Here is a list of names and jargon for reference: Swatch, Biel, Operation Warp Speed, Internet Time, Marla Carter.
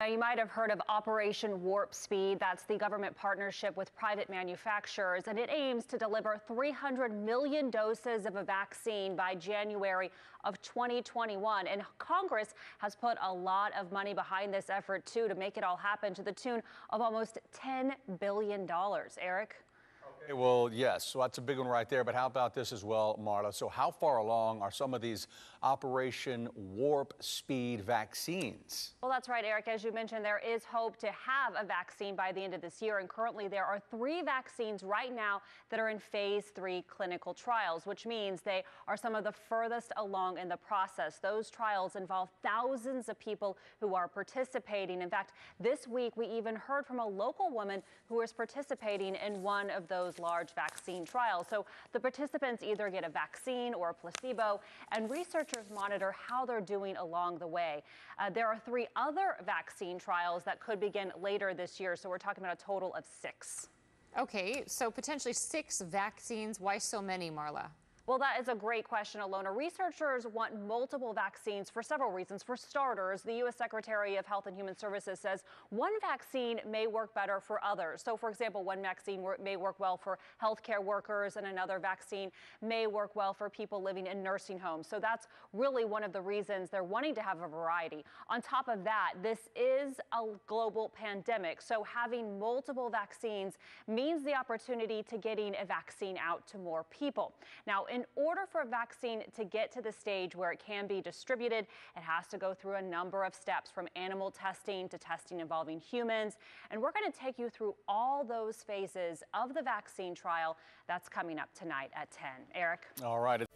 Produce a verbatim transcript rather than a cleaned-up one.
Now, you might have heard of Operation Warp Speed. That's the government partnership with private manufacturers, and it aims to deliver three hundred million doses of a vaccine by January of twenty twenty-one. And Congress has put a lot of money behind this effort, too, to make it all happen, to the tune of almost ten billion dollars. Eric? Okay, well, yes, so that's a big one right there. But how about this as well, Marla? So how far along are some of these Operation Warp Speed vaccines? Well, that's right, Eric. As you mentioned, there is hope to have a vaccine by the end of this year. And currently there are three vaccines right now that are in phase three clinical trials, which means they are some of the furthest along in the process. Those trials involve thousands of people who are participating. In fact, this week we even heard from a local woman who is participating in one of those large vaccine trials. So the participants either get a vaccine or a placebo, and researchers monitor how they're doing along the way. Uh, there are three other vaccine trials that could begin later this year, so we're talking about a total of six. Okay, so potentially six vaccines. Why so many, Marla? Well, that is a great question, Alona. Researchers want multiple vaccines for several reasons. For starters, the U S Secretary of Health and Human Services says one vaccine may work better for others. So, for example, one vaccine may work well for healthcare workers and another vaccine may work well for people living in nursing homes. So that's really one of the reasons they're wanting to have a variety. On top of that, this is a global pandemic. So having multiple vaccines means the opportunity to getting a vaccine out to more people. Now, in In order for a vaccine to get to the stage where it can be distributed, it has to go through a number of steps, from animal testing to testing involving humans. And we're going to take you through all those phases of the vaccine trial. That's coming up tonight at ten. Eric? All right.